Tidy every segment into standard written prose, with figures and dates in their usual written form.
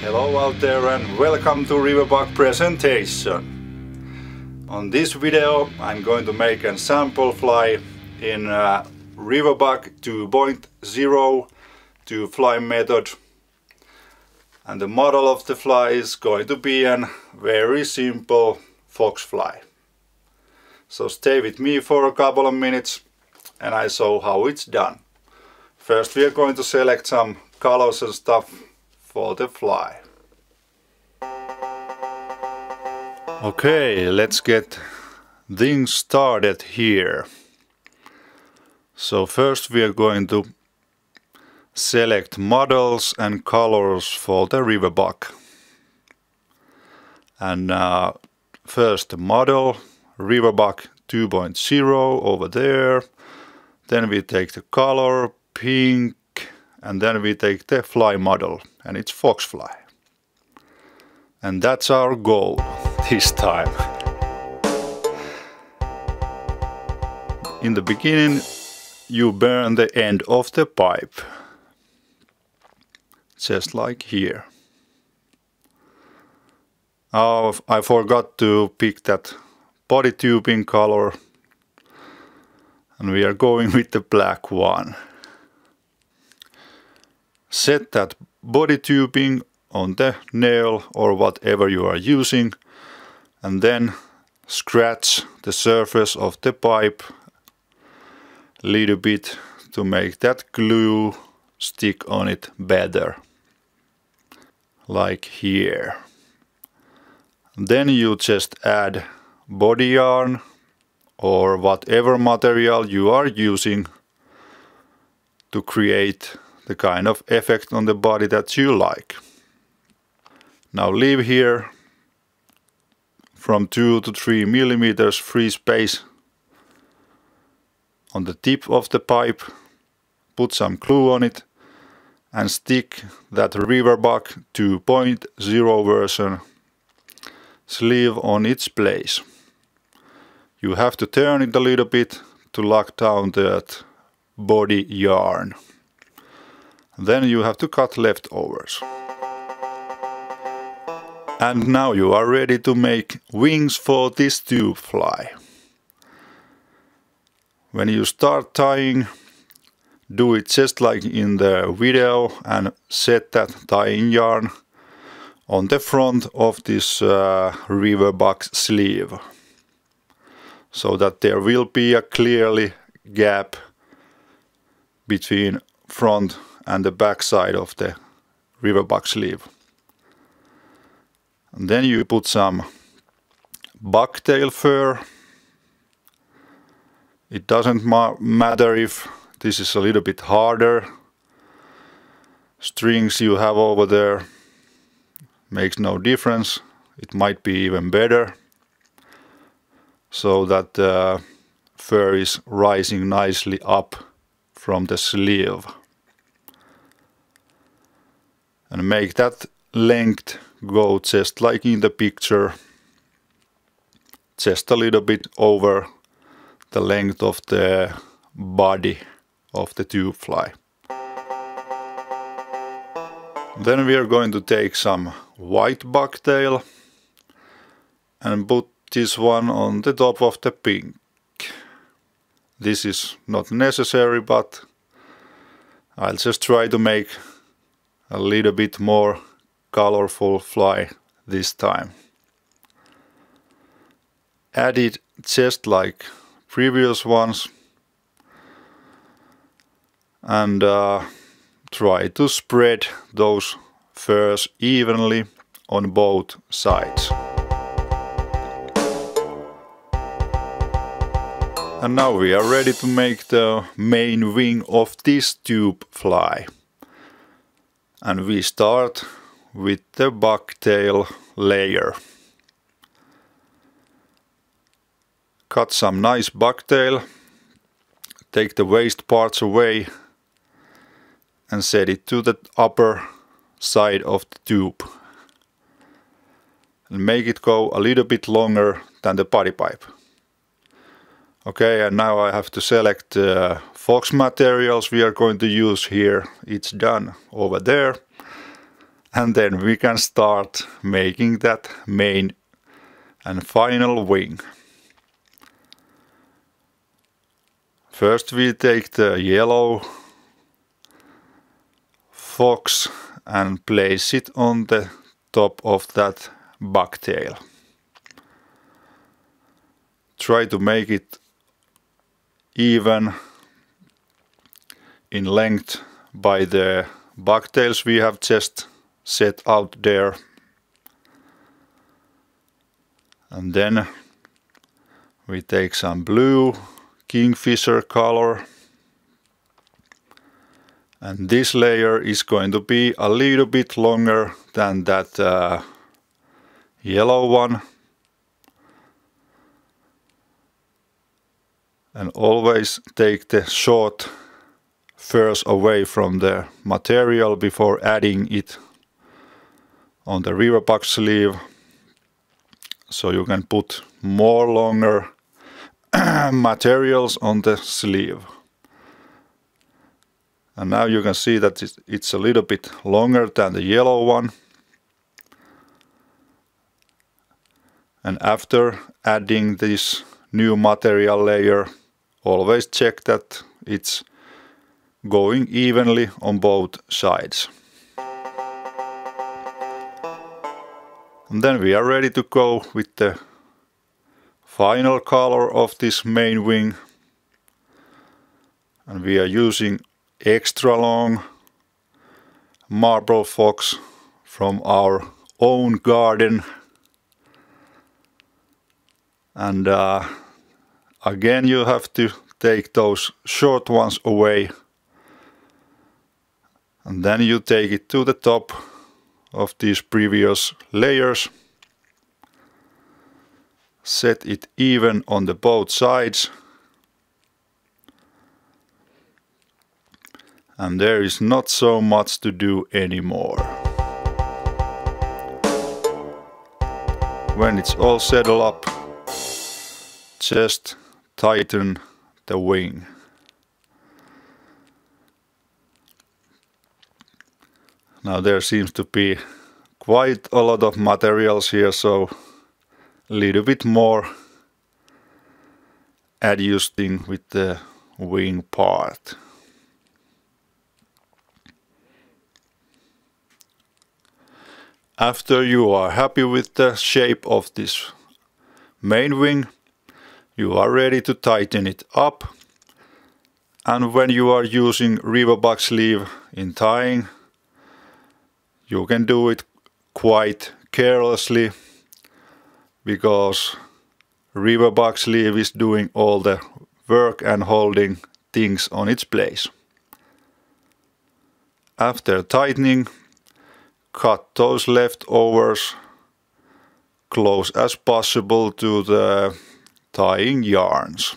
Hello out there and welcome to RiverBug presentation. On this video I'm going to make a sample fly in RiverBug 2.0 to fly method, and the model of the fly is going to be a very simple fox fly. So stay with me for a couple of minutes and I show how it's done. First we are going to select some colors and stuff for the fly. Okay, let's get things started here. So first we are going to select models and colors for the RiverBug. And first model, RiverBug 2.0 over there. Then we take the color, pink, and then we take the fly model, and it's foxfly. And that's our goal this time. In the beginning you burn the end of the pipe, just like here. Oh, I forgot to pick that body tubing color, and we are going with the black one. Set that body tubing on the nail or whatever you are using, and then scratch the surface of the pipe a little bit to make that glue stick on it better, like here. Then you just add body yarn or whatever material you are using to create the kind of effect on the body that you like. Now leave here from 2 to 3 millimeters free space on the tip of the pipe, put some glue on it and stick that RiverBug 2.0 version sleeve on its place. You have to turn it a little bit to lock down that body yarn. Then you have to cut leftovers. And now you are ready to make wings for this tube fly. When you start tying, do it just like in the video and set that tying yarn on the front of this RiverBug sleeve, so that there will be a clearly gap between front and the back side of the RiverBug sleeve. And then you put some bucktail fur. It doesn't matter if this is a little bit harder. Strings you have over there makes no difference. It might be even better, so that the fur is rising nicely up from the sleeve. And make that length go just like in the picture, just a little bit over the length of the body of the tube fly. Then we are going to take some white bucktail and put this one on the top of the pink. This is not necessary, but I'll just try to make a little bit more colorful fly this time. Add it just like previous ones and try to spread those furs evenly on both sides. And now we are ready to make the main wing of this tube fly. And we start with the bucktail layer. Cut some nice bucktail, take the waste parts away and set it to the upper side of the tube. And make it go a little bit longer than the body pipe. Okay, and now I have to select fox materials we are going to use here. It's done over there. And then we can start making that main and final wing. First we take the yellow fox and place it on the top of that bucktail. Try to make it even in length by the bucktails we have just set out there. And then we take some blue kingfisher color, and this layer is going to be a little bit longer than that yellow one. And always take the short furs away from the material before adding it on the RiverBug sleeve, so you can put more longer materials on the sleeve. And now you can see that it's a little bit longer than the yellow one. And after adding this new material layer, always check that it's going evenly on both sides. And then we are ready to go with the final color of this main wing, and we are using extra long marble fox from our own garden. And again you have to take those short ones away, and then you take it to the top of these previous layers. Set it even on the both sides. And there is not so much to do anymore. When it's all settled up, just tighten the wing. Now there seems to be quite a lot of materials here, so a little bit more adjusting with the wing part. After you are happy with the shape of this main wing, you are ready to tighten it up. And when you are using RiverBug sleeve in tying, you can do it quite carelessly, because RiverBug sleeve is doing all the work and holding things on its place. After tightening, cut those leftovers close as possible to the tying yarns.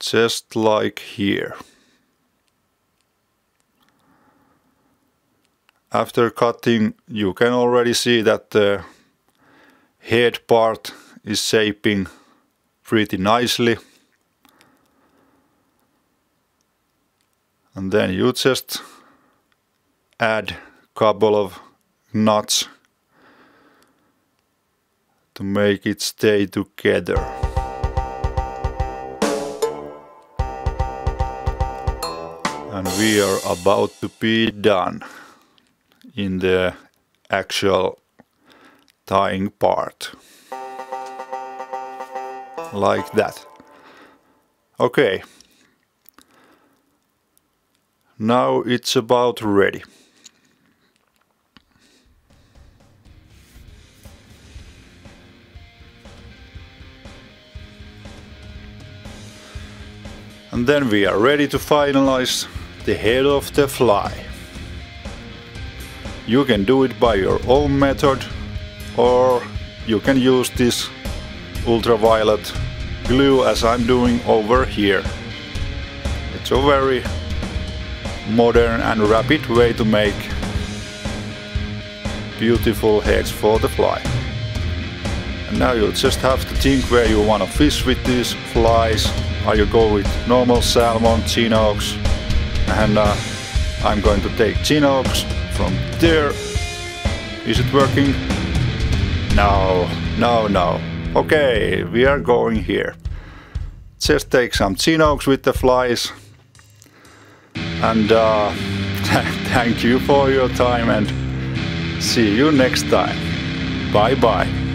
Just like here. After cutting, you can already see that the head part is shaping pretty nicely. And then you just add a couple of knots to make it stay together. And we are about to be done in the actual tying part. Like that. Okay. Now it's about ready. And then we are ready to finalize the head of the fly. You can do it by your own method, or you can use this ultraviolet glue as I'm doing over here. It's a very modern and rapid way to make beautiful heads for the fly. And now you just have to think where you want to fish with these flies. Are you going with normal salmon, chinooks, and I'm going to take Chinox from there. Is it working? No, no, no. Okay, we are going here. Just take some Chinox with the flies. And thank you for your time and see you next time. Bye bye.